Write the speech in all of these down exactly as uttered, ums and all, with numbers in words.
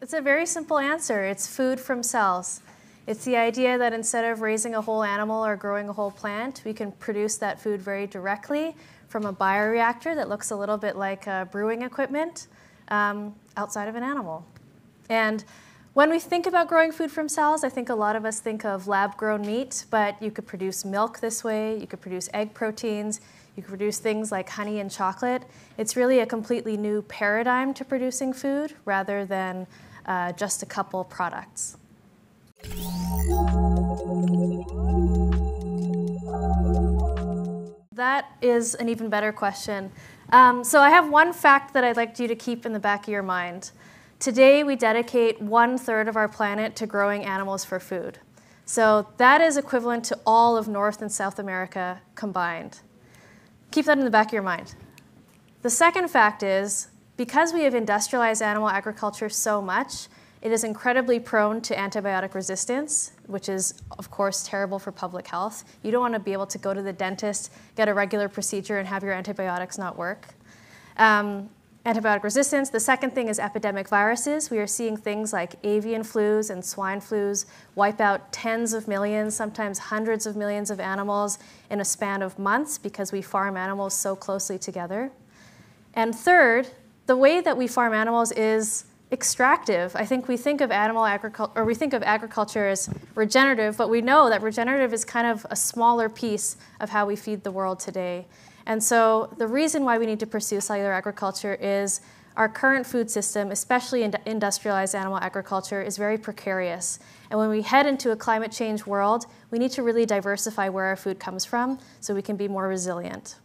It's a very simple answer. It's food from cells. It's the idea that instead of raising a whole animal or growing a whole plant, we can produce that food very directly from a bioreactor that looks a little bit like uh, brewing equipment um, outside of an animal. And when we think about growing food from cells, I think a lot of us think of lab-grown meat, but you could produce milk this way, you could produce egg proteins, you could produce things like honey and chocolate. It's really a completely new paradigm to producing food rather than Uh, just a couple products. That is an even better question. Um, so I have one fact that I'd like you to keep in the back of your mind. Today we dedicate one third of our planet to growing animals for food. So that is equivalent to all of North and South America combined. Keep that in the back of your mind. The second fact is, because we have industrialized animal agriculture so much, it is incredibly prone to antibiotic resistance, which is, of course, terrible for public health. You don't want to be able to go to the dentist, get a regular procedure, and have your antibiotics not work. Um, antibiotic resistance. The second thing is epidemic viruses. We are seeing things like avian flus and swine flus wipe out tens of millions, sometimes hundreds of millions of animals in a span of months because we farm animals so closely together. And third, the way that we farm animals is extractive. I think we think of animal agriculture, or we think of agriculture as regenerative, but we know that regenerative is kind of a smaller piece of how we feed the world today. And so the reason why we need to pursue cellular agriculture is our current food system, especially in industrialized animal agriculture, is very precarious. And when we head into a climate change world, we need to really diversify where our food comes from so we can be more resilient.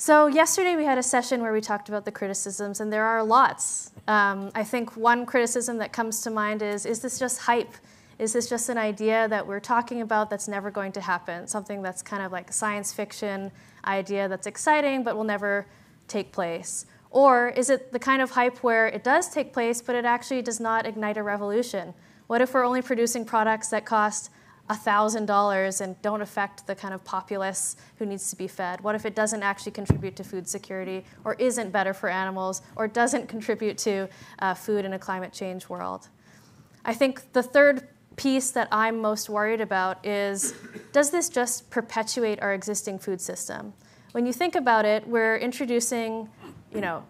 So yesterday we had a session where we talked about the criticisms, and there are lots. Um, I think one criticism that comes to mind is, is this just hype? Is this just an idea that we're talking about that's never going to happen? Something that's kind of like a science fiction idea that's exciting but will never take place? Or is it the kind of hype where it does take place but it actually does not ignite a revolution? What if we're only producing products that cost one thousand dollars and don't affect the kind of populace who needs to be fed? What if it doesn't actually contribute to food security, or isn't better for animals, or doesn't contribute to uh, food in a climate change world? I think the third piece that I'm most worried about is, does this just perpetuate our existing food system? When you think about it, we're introducing, you know,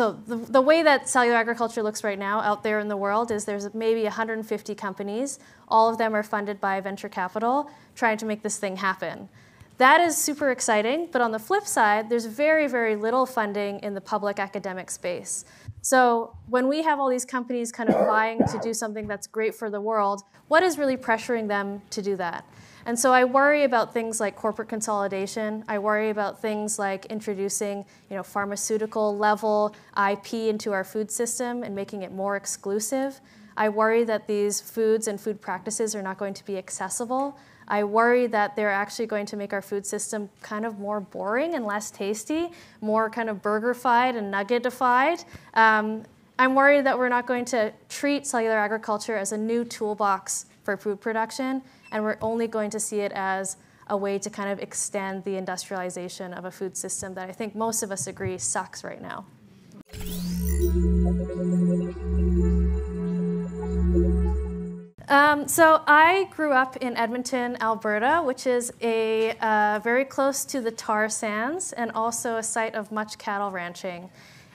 So the, the way that cellular agriculture looks right now out there in the world is there's maybe one hundred fifty companies. All of them are funded by venture capital trying to make this thing happen. That is super exciting, but on the flip side, there's very, very little funding in the public academic space. So when we have all these companies kind of vying to do something that's great for the world, what is really pressuring them to do that? And so I worry about things like corporate consolidation. I worry about things like introducing, you know, pharmaceutical level I P into our food system and making it more exclusive. I worry that these foods and food practices are not going to be accessible. I worry that they're actually going to make our food system kind of more boring and less tasty, more kind of burger-fied and nuggetified. Um, I'm worried that we're not going to treat cellular agriculture as a new toolbox for food production, and we're only going to see it as a way to kind of extend the industrialization of a food system that I think most of us agree sucks right now. Um, so I grew up in Edmonton, Alberta, which is a, uh, very close to the tar sands and also a site of much cattle ranching.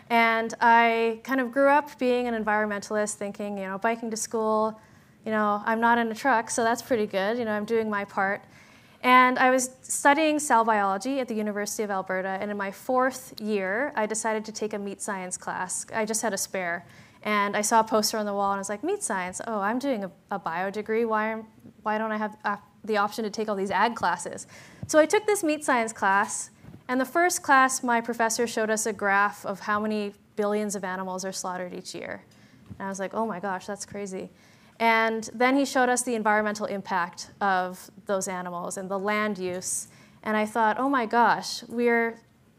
And I kind of grew up being an environmentalist, thinking, you know, biking to school, you know, I'm not in a truck, so that's pretty good. You know, I'm doing my part. And I was studying cell biology at the University of Alberta, and in my fourth year, I decided to take a meat science class. I just had a spare. And I saw a poster on the wall, and I was like, meat science, oh, I'm doing a, a bio degree. Why, am, why don't I have uh, the option to take all these ag classes? So I took this meat science class, and the first class, my professor showed us a graph of how many billions of animals are slaughtered each year. And I was like, oh my gosh, that's crazy. And then he showed us the environmental impact of those animals and the land use. And I thought, oh my gosh, we're,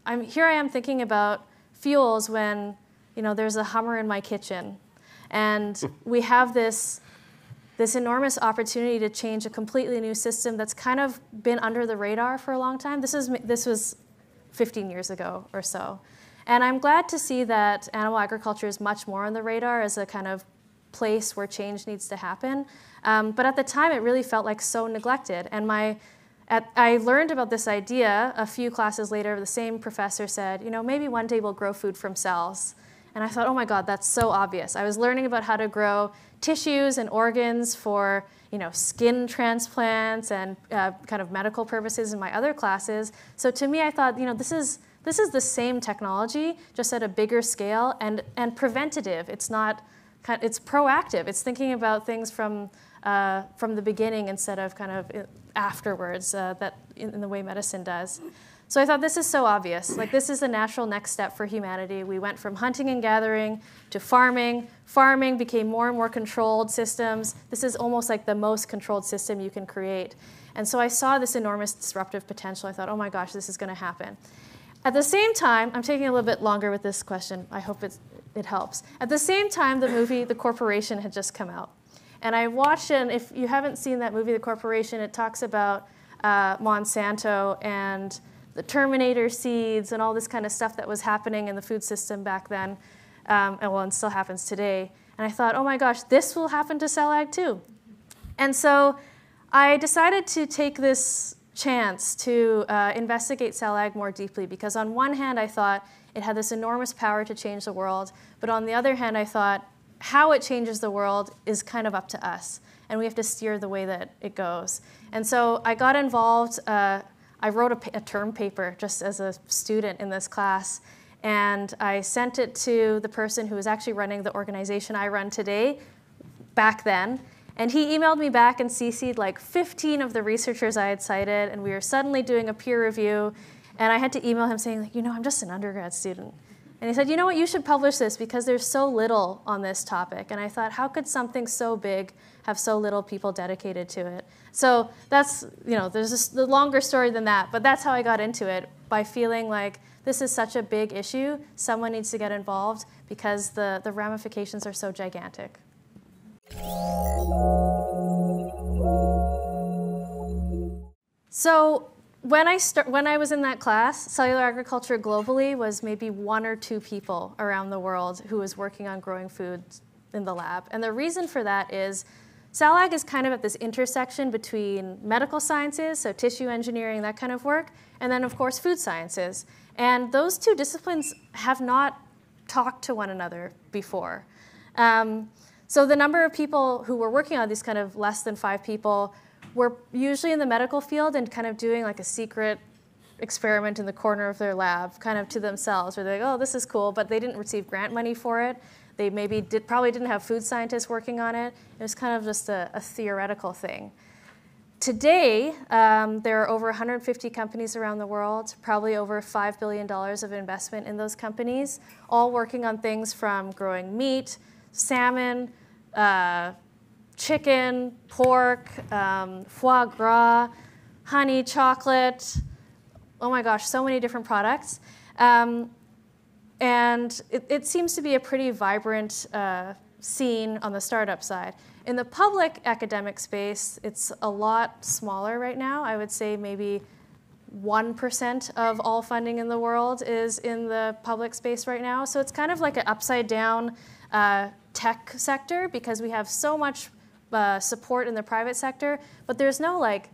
I'm, here I am thinking about fuels when, you know, there's a Hummer in my kitchen. And we have this, this enormous opportunity to change a completely new system that's kind of been under the radar for a long time. This, is, this was fifteen years ago or so. And I'm glad to see that animal agriculture is much more on the radar as a kind of place where change needs to happen. Um, but at the time, it really felt like so neglected. And my, at, I learned about this idea a few classes later. The same professor said, you know, maybe one day we'll grow food from cells. And I thought, oh my God, that's so obvious. I was learning about how to grow tissues and organs for, you know, skin transplants and uh, kind of medical purposes in my other classes. So to me, I thought, you know, this is This is the same technology, just at a bigger scale and, and preventative. It's not, it's proactive. It's thinking about things from, uh, from the beginning instead of kind of afterwards uh, that in, in the way medicine does. So I thought this is so obvious. Like this is the natural next step for humanity. We went from hunting and gathering to farming. Farming became more and more controlled systems. This is almost like the most controlled system you can create. And so I saw this enormous disruptive potential. I thought, oh my gosh, this is going to happen. At the same time, I'm taking a little bit longer with this question. I hope it, it helps. At the same time, the movie The Corporation had just come out. And I watched it, and if you haven't seen that movie, The Corporation, it talks about uh, Monsanto and the Terminator seeds and all this kind of stuff that was happening in the food system back then, um, and well, and still happens today. And I thought, oh my gosh, this will happen to CellAg too. And so I decided to take this chance to uh, investigate CellAg more deeply, because on one hand I thought it had this enormous power to change the world, but on the other hand I thought how it changes the world is kind of up to us, and we have to steer the way that it goes. And so I got involved, uh, I wrote a, a term paper just as a student in this class, and I sent it to the person who was actually running the organization I run today back then. And he emailed me back and C C'd like fifteen of the researchers I had cited, and we were suddenly doing a peer review, and I had to email him saying, like, you know, I'm just an undergrad student. And he said, you know what, you should publish this because there's so little on this topic. And I thought, how could something so big have so little people dedicated to it? So that's, you know, there's a longer story than that, but that's how I got into it, by feeling like this is such a big issue, someone needs to get involved because the, the ramifications are so gigantic. So when I, start, when I was in that class, cellular agriculture globally was maybe one or two people around the world who was working on growing food in the lab. And the reason for that is CellAg is kind of at this intersection between medical sciences, so tissue engineering, that kind of work, and then of course food sciences. And those two disciplines have not talked to one another before. Um, So the number of people who were working on these kind of less than five people were usually in the medical field and kind of doing like a secret experiment in the corner of their lab, kind of to themselves, where they're like, oh, this is cool, but they didn't receive grant money for it. They maybe did, probably didn't have food scientists working on it. It was kind of just a, a theoretical thing. Today, um, there are over one hundred fifty companies around the world, probably over five billion dollars of investment in those companies, all working on things from growing meat, salmon, uh, chicken, pork, um, foie gras, honey, chocolate. Oh my gosh, so many different products. Um, and it, it seems to be a pretty vibrant uh, scene on the startup side. In the public academic space, it's a lot smaller right now. I would say maybe one percent of all funding in the world is in the public space right now. So it's kind of like an upside down Uh, tech sector, because we have so much uh, support in the private sector, but there's no like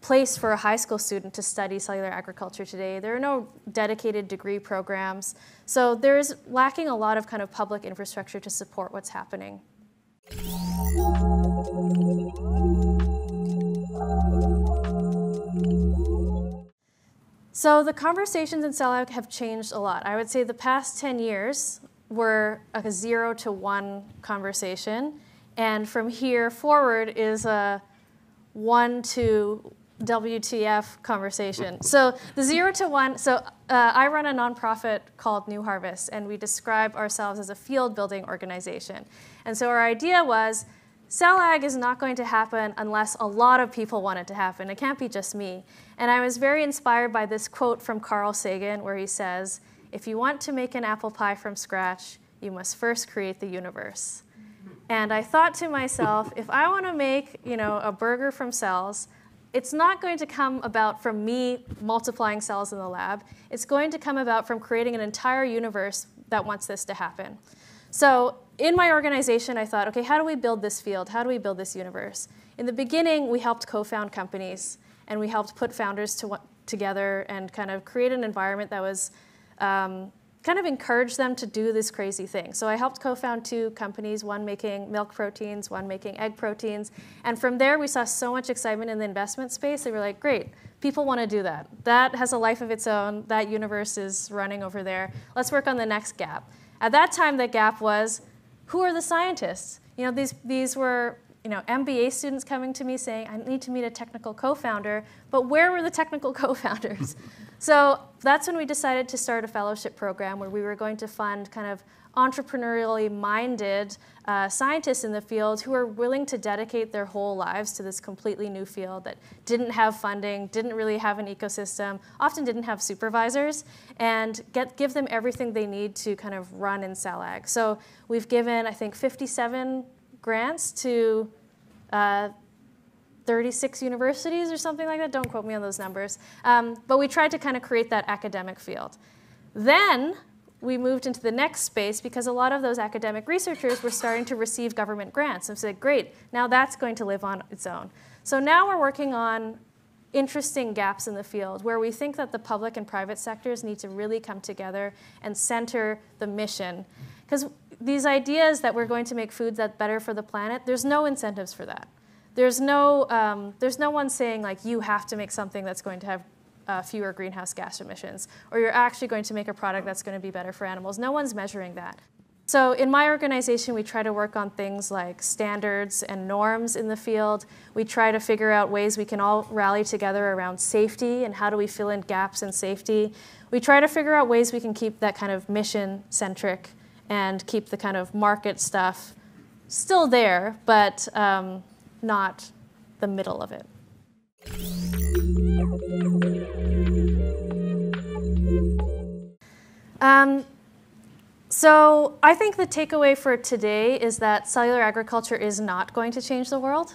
place for a high school student to study cellular agriculture today. There are no dedicated degree programs. So there is lacking a lot of kind of public infrastructure to support what's happening. So the conversations in CellAg have changed a lot. I would say the past ten years, were a zero to one conversation. And from here forward is a one to W T F conversation. So the zero to one, so uh, I run a nonprofit called New Harvest, and we describe ourselves as a field building organization. And so our idea was CellAg is not going to happen unless a lot of people want it to happen. It can't be just me. And I was very inspired by this quote from Carl Sagan where he says, if you want to make an apple pie from scratch, you must first create the universe. And I thought to myself, if I want to make, you know, a burger from cells, it's not going to come about from me multiplying cells in the lab. It's going to come about from creating an entire universe that wants this to happen. So in my organization, I thought, OK, how do we build this field? How do we build this universe? In the beginning, we helped co-found companies. And we helped put founders to, together and kind of create an environment that was um, kind of encouraged them to do this crazy thing. So I helped co-found two companies, one making milk proteins, one making egg proteins. And from there, we saw so much excitement in the investment space. They were like, great, people want to do that. That has a life of its own. That universe is running over there. Let's work on the next gap. At that time, the gap was, who are the scientists? You know, these, these were you know, M B A students coming to me saying, I need to meet a technical co-founder, but where were the technical co-founders? So that's when we decided to start a fellowship program where we were going to fund kind of entrepreneurially minded uh, scientists in the field who are willing to dedicate their whole lives to this completely new field that didn't have funding, didn't really have an ecosystem, often didn't have supervisors, and get, give them everything they need to kind of run in CellAg. So we've given, I think, fifty-seven grants to uh, thirty-six universities or something like that. Don't quote me on those numbers. Um, but we tried to kind of create that academic field. Then we moved into the next space because a lot of those academic researchers were starting to receive government grants. And so great, now that's going to live on its own. So now we're working on interesting gaps in the field where we think that the public and private sectors need to really come together and center the mission. Because these ideas that we're going to make food that's better for the planet, there's no incentives for that. There's no, um, there's no one saying, like, you have to make something that's going to have uh, fewer greenhouse gas emissions, or you're actually going to make a product that's going to be better for animals. No one's measuring that. So in my organization, we try to work on things like standards and norms in the field. We try to figure out ways we can all rally together around safety and how do we fill in gaps in safety. We try to figure out ways we can keep that kind of mission-centric and keep the kind of market stuff still there, but um, not the middle of it. Um, so I think the takeaway for today is that cellular agriculture is not going to change the world.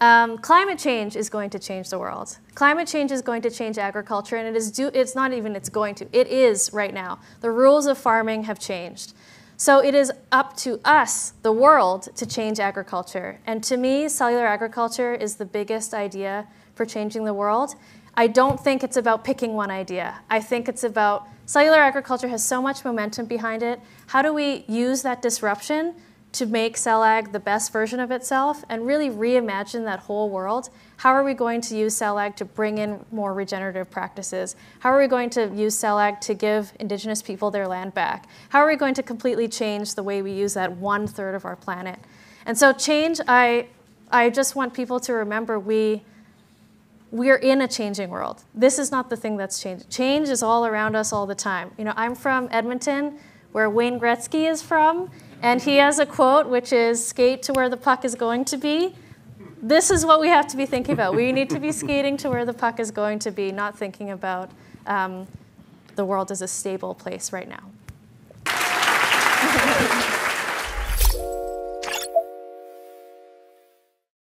Um, climate change is going to change the world. Climate change is going to change agriculture, and it is do, it's not even it's going to. It is right now. The rules of farming have changed. So it is up to us, the world, to change agriculture. And to me, cellular agriculture is the biggest idea for changing the world. I don't think it's about picking one idea. I think it's about cellular agriculture has so much momentum behind it. How do we use that disruption to make CellAg the best version of itself and really reimagine that whole world? How are we going to use CellAg to bring in more regenerative practices? How are we going to use CellAg to give indigenous people their land back? How are we going to completely change the way we use that one third of our planet? And so change, I, I just want people to remember we, we're in a changing world. This is not the thing that's changing. Change is all around us all the time. You know, I'm from Edmonton, where Wayne Gretzky is from. And he has a quote, which is, skate to where the puck is going to be. This is what we have to be thinking about. We need to be skating to where the puck is going to be, not thinking about um, the world as a stable place right now.